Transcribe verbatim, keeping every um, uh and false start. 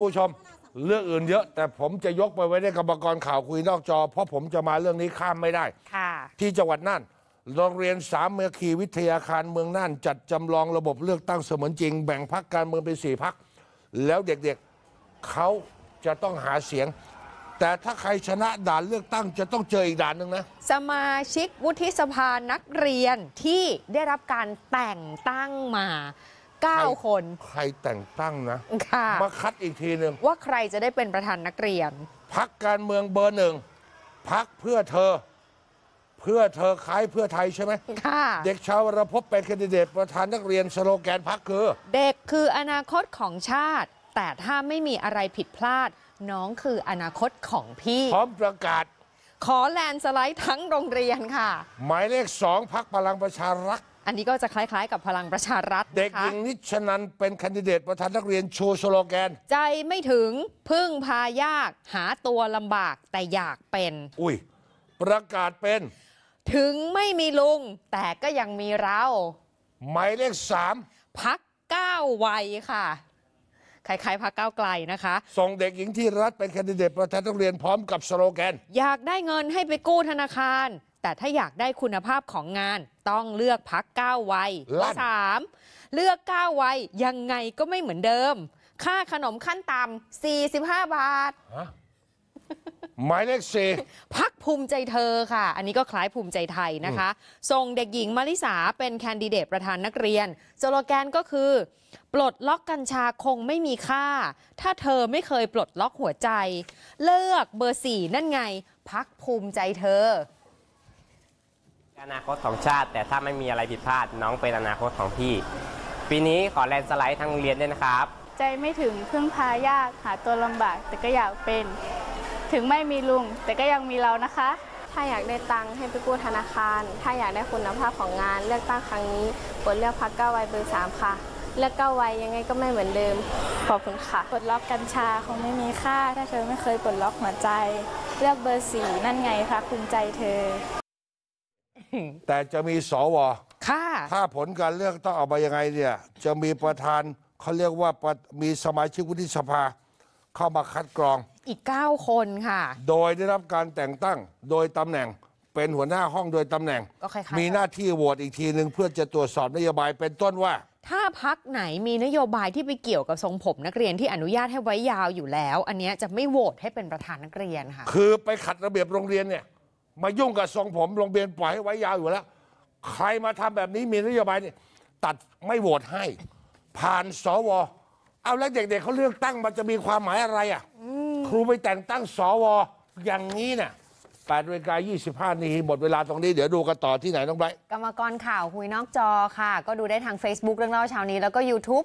ผู้ชมเรื่องอื่นเยอะแต่ผมจะยกไปไว้ในกรรมกรข่าวคุยนอกจอเพราะผมจะมาเรื่องนี้ข้ามไม่ได้ที่จังหวัดน่านโรงเรียนสามเมืองคีวิทยาคารเมืองน่านจัดจำลองระบบเลือกตั้งเสมือนจริงแบ่งพรรคการเมืองเป็นสี่พรรคแล้วเด็กๆเขาจะต้องหาเสียงแต่ถ้าใครชนะด่านเลือกตั้งจะต้องเจออีกด่านหนึ่งนะสมาชิกวุฒิสภานักเรียนที่ได้รับการแต่งตั้งมาเก้าคนใครแต่งตั้งนะมาคัดอีกทีหนึ่งว่าใครจะได้เป็นประธานนักเรียนพรรคการเมืองเบอร์หนึ่งพรรคเพื่อเธอเพื่อเธอคล้ายเพื่อไทยใช่ไหมเด็กชาวระพบเป็นแคนดิเดตประธานนักเรียนสโลแกนพรรคคือเด็กคืออนาคตของชาติแต่ถ้าไม่มีอะไรผิดพลาดน้องคืออนาคตของพี่พร้อมประกาศขอแลนสไลด์ทั้งโรงเรียนค่ะหมายเลขสองพรรคพลังประชารัฐอันนี้ก็จะคล้ายๆกับพลังประชารัฐเด็กหญิงนิชนันเป็นแคนดิเดตประธานนักเรียนชูสโลแกนใจไม่ถึงพึ่งพายากหาตัวลำบากแต่อยากเป็นอุ้ยประกาศเป็นถึงไม่มีลุงแต่ก็ยังมีเราหมายเลขสามพรรคก้าวไวค่ะคล้ายๆพรรคก้าวไกลนะคะส่งเด็กหญิงที่รัฐเป็นแคนดิเดตประธานนักเรียนพร้อมกับสโลแกนอยากได้เงินให้ไปกู้ธนาคารแต่ถ้าอยากได้คุณภาพของงานต้องเลือกพรรคก้าวไวและสามเลือกก้าวไวยังไงก็ไม่เหมือนเดิมค่าขนมขั้นต่ำสี่สิบห้าบาทหมายเลขสี่พรรคภูมิใจเธอค่ะอันนี้ก็คล้ายภูมิใจไทยนะคะส่งเด็กหญิงมาริสาเป็นแคนดิเดตประธานนักเรียนสโลแกนก็คือปลดล็อกกัญชาคงไม่มีค่าถ้าเธอไม่เคยปลดล็อกหัวใจเลือกเบอร์สี่นั่นไงพรรคภูมิใจเธออนาคตของชาติแต่ถ้าไม่มีอะไรผิดพลาดน้องเป็นอนาคตของพี่ปีนี้ขอแลนสไลด์ทั้งเรียนด้วยนะครับใจไม่ถึงพึ่งพายากหาตัวลำบากแต่ก็อยากเป็นถึงไม่มีลุงแต่ก็ยังมีเรานะคะถ้าอยากได้ตังค์ให้ไปกู้ธนาคารถ้าอยากได้คุณภาพของงานเลือกตั้งครั้งนี้กดเลือกพรรคก้าวไวเบอร์สามค่ะเลือกก้าวไวยังไงก็ไม่เหมือนเดิมขอบคุณค่ะปลดล็อกกัญชาคงไม่มีค่าถ้าเธอไม่เคยปลดล็อกหัวใจเลือกเบอร์สี่นั่นไงคะภูมิใจเธอแต่จะมีสว.ถ้าผลการเลือกต้องออกมายังไงเนี่ยจะมีประธานเขาเรียกว่ามีสมาชิกวุฒิสภาเข้ามาคัดกรองอีกเก้าคนค่ะโดยได้รับการแต่งตั้งโดยตำแหน่งเป็นหัวหน้าห้องโดยตำแหน่งมีหน้าที่โหวตอีกทีหนึ่งเพื่อจะตรวจสอบนโยบายเป็นต้นว่าถ้าพรรคไหนมีนโยบายที่ไปเกี่ยวกับทรงผมนักเรียนที่อนุญาตให้ไว้ยาวอยู่แล้วอันนี้จะไม่โหวตให้เป็นประธานนักเรียนค่ะคือไปขัดระเบียบโรงเรียนเนี่ยมายุ่งกับทรงผมโรงเรียนปล่อยให้ไว้ยาวอยู่แล้วใครมาทำแบบนี้มีนโยบายเนี่ยตัดไม่โหวตให้ผ่านสว.เอาแล้วเด็กๆ เ, เขาเลือกตั้งมันจะมีความหมายอะไรอ่ะครูไปแต่งตั้งสว.อย่างนี้เนี่ยแปดนาฬิกายี่สิบห้านาทีหมดเวลาตรงนี้เดี๋ยวดูกันต่อที่ไหนน้องไบรท์กรรมกรข่าวคุยนอกจอค่ะก็ดูได้ทาง Facebook เรื่องเล่าเช้านี้แล้วก็ YouTube